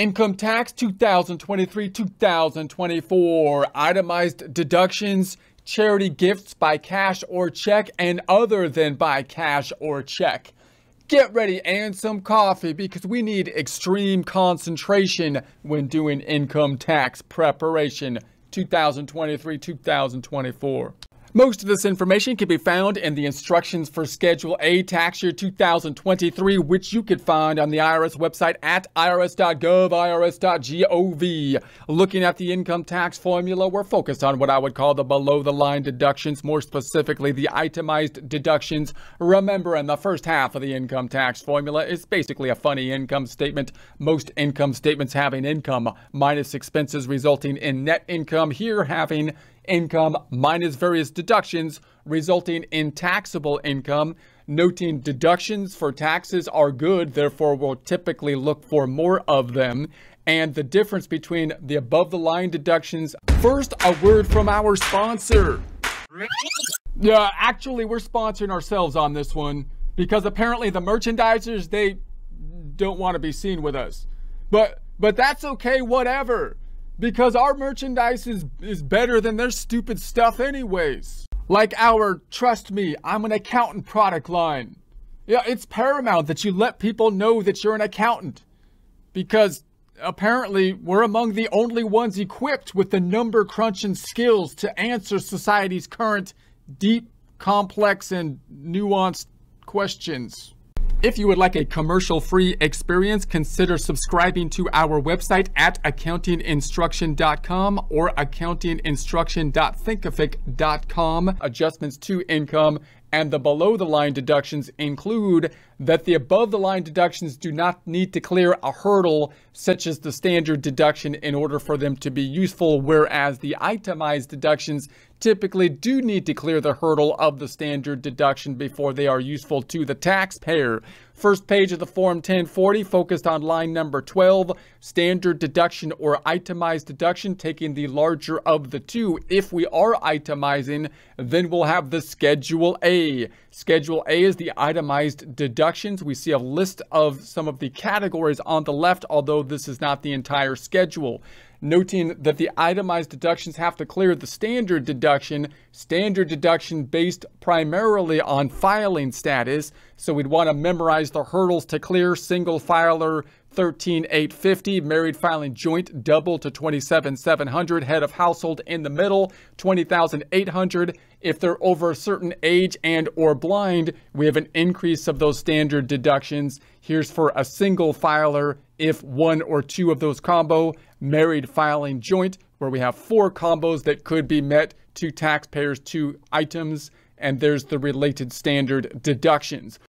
Income tax 2023-2024, itemized deductions, charity gifts by cash or check and other than by cash or check. Get ready and some coffee because we need extreme concentration when doing income tax preparation 2023-2024. Most of this information can be found in the instructions for Schedule A tax year 2023, which you could find on the IRS website at irs.gov, irs.gov. Looking at the income tax formula, we're focused on what I would call the below-the-line deductions, more specifically the itemized deductions. Remember, in the first half of the income tax formula, it's basically a funny income statement. Most income statements having income minus expenses resulting in net income, here having income minus various deductions resulting in taxable income. Noting deductions for taxes are good, therefore we'll typically look for more of them. And the difference between the above-the-line deductions. First, a word from our sponsor. Yeah, actually, we're sponsoring ourselves on this one because apparently the merchandisers, they don't want to be seen with us. But that's okay, whatever. Because our merchandise is better than their stupid stuff anyways. Like our, trust me, I'm an accountant product line. Yeah, it's paramount that you let people know that you're an accountant. Because apparently we're among the only ones equipped with the number crunching skills to answer society's current deep, complex, and nuanced questions. If you would like a commercial-free experience, consider subscribing to our website at accountinginstruction.com or accountinginstruction.thinkific.com. Adjustments to income and the below-the-line deductions include that the above-the-line deductions do not need to clear a hurdle, such as the standard deduction, in order for them to be useful, whereas the itemized deductions typically do need to clear the hurdle of the standard deduction before they are useful to the taxpayer. First page of the Form 1040 focused on line number 12, standard deduction or itemized deduction, taking the larger of the two. If we are itemizing, then we'll have the Schedule A. Schedule A is the itemized deductions. We see a list of some of the categories on the left, although this is not the entire schedule. Noting that the itemized deductions have to clear the standard deduction based primarily on filing status. So we'd want to memorize the hurdles to clear: single filer, 13,850, married filing joint, double to 27,700, head of household in the middle, 20,800. If they're over a certain age and or blind, we have an increase of those standard deductions. Here's for a single filer if one or two of those combo, married filing joint, where we have four combos that could be met, two taxpayers, two items, and there's the related standard deductions.